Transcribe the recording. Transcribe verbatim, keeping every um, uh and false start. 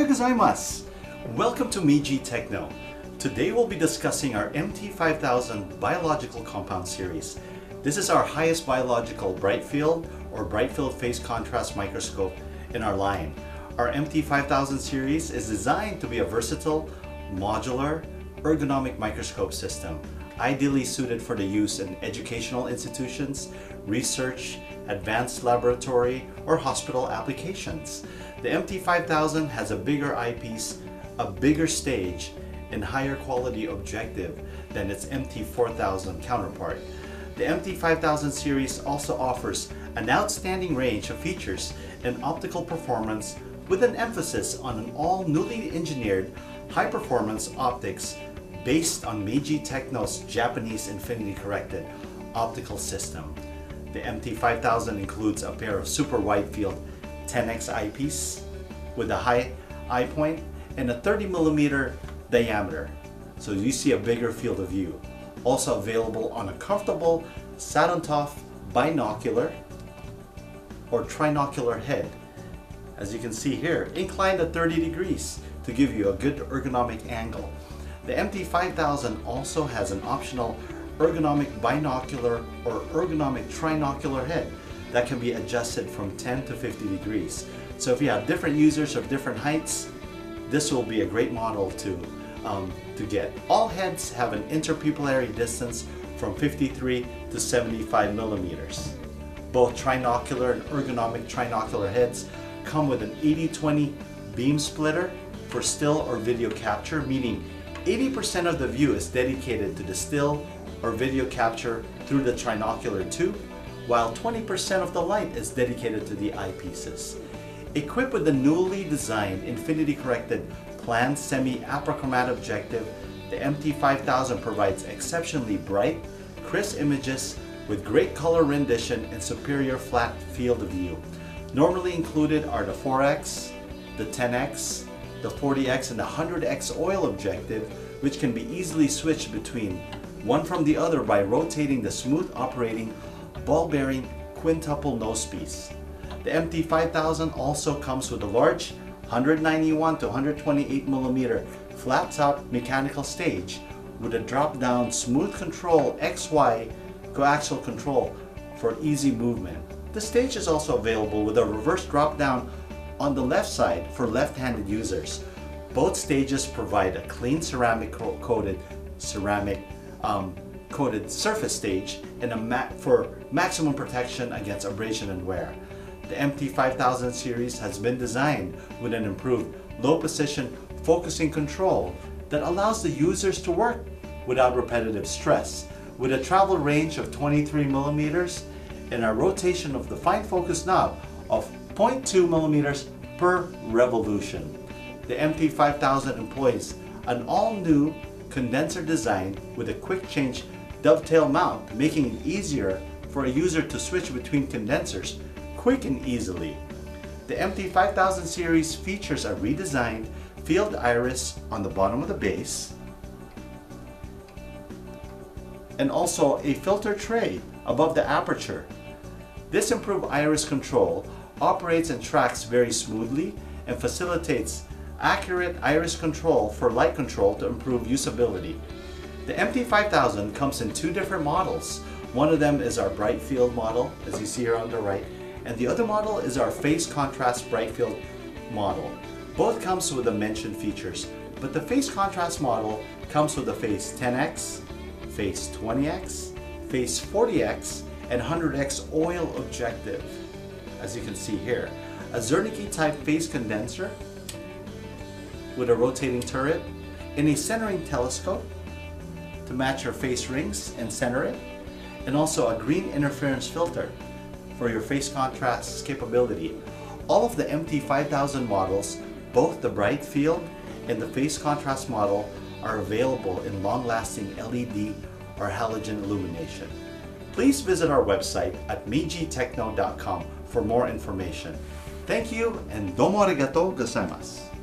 Ohayo gozaimasu! Welcome to Meiji Techno. Today we'll be discussing our M T five thousand biological compound series. This is our highest biological bright field or bright field phase contrast microscope in our line. Our M T five thousand series is designed to be a versatile, modular, ergonomic microscope system, ideally suited for the use in educational institutions, research, advanced laboratory, or hospital applications. The M T five thousand has a bigger eyepiece, a bigger stage, and higher quality objective than its M T four thousand counterpart. The M T five thousand series also offers an outstanding range of features and optical performance with an emphasis on an all newly engineered high-performance optics based on Meiji Techno's Japanese infinity-corrected optical system. The M T five thousand includes a pair of super wide-field ten X eyepiece with a high eye point and a thirty millimeter diameter, so you see a bigger field of view. Also available on a comfortable sat-on-top binocular or trinocular head. As you can see here, inclined at thirty degrees to give you a good ergonomic angle. The M T five thousand also has an optional ergonomic binocular or ergonomic trinocular head that can be adjusted from ten to fifty degrees. So if you have different users of different heights, this will be a great model to, um, to get. All heads have an interpupillary distance from fifty-three to seventy-five millimeters. Both trinocular and ergonomic trinocular heads come with an eighty twenty beam splitter for still or video capture, meaning eighty percent of the view is dedicated to the still or video capture through the trinocular tube, while twenty percent of the light is dedicated to the eyepieces. Equipped with the newly designed infinity-corrected planned semi-apochromat objective, the M T five thousand provides exceptionally bright, crisp images with great color rendition and superior flat field of view. Normally included are the four X, the ten X, the forty X, and the one hundred X oil objective, which can be easily switched between one from the other by rotating the smooth operating ball-bearing quintuple nosepiece. The M T five thousand also comes with a large one ninety-one to one twenty-eight millimeter flat-top mechanical stage with a drop-down smooth control X Y coaxial control for easy movement. The stage is also available with a reverse drop-down on the left side for left-handed users. Both stages provide a clean ceramic coated ceramic um, coated surface stage and a mat for maximum protection against abrasion and wear. The M T five thousand series has been designed with an improved low position focusing control that allows the users to work without repetitive stress, with a travel range of twenty-three millimeters and a rotation of the fine focus knob of zero point two millimeters per revolution. The M T five thousand employs an all-new condenser design with a quick change dovetail mount, making it easier for a user to switch between condensers quick and easily. The M T five thousand series features a redesigned field iris on the bottom of the base and also a filter tray above the aperture. This improved iris control operates and tracks very smoothly and facilitates accurate iris control for light control to improve usability. The M T five thousand comes in two different models. One of them is our bright field model, as you see here on the right, and the other model is our phase contrast bright field model. Both comes with the mentioned features, but the phase contrast model comes with the phase ten X, phase twenty X, phase forty X, and one hundred X oil objective, as you can see here. A Zernike type phase condenser with a rotating turret and a centering telescope to match your face rings and center it, and also a green interference filter for your phase contrast capability. All of the M T five thousand models, both the bright field and the phase contrast model, are available in long-lasting L E D or halogen illumination. Please visit our website at meiji techno dot com for more information. Thank you, and domo arigatou gozaimasu.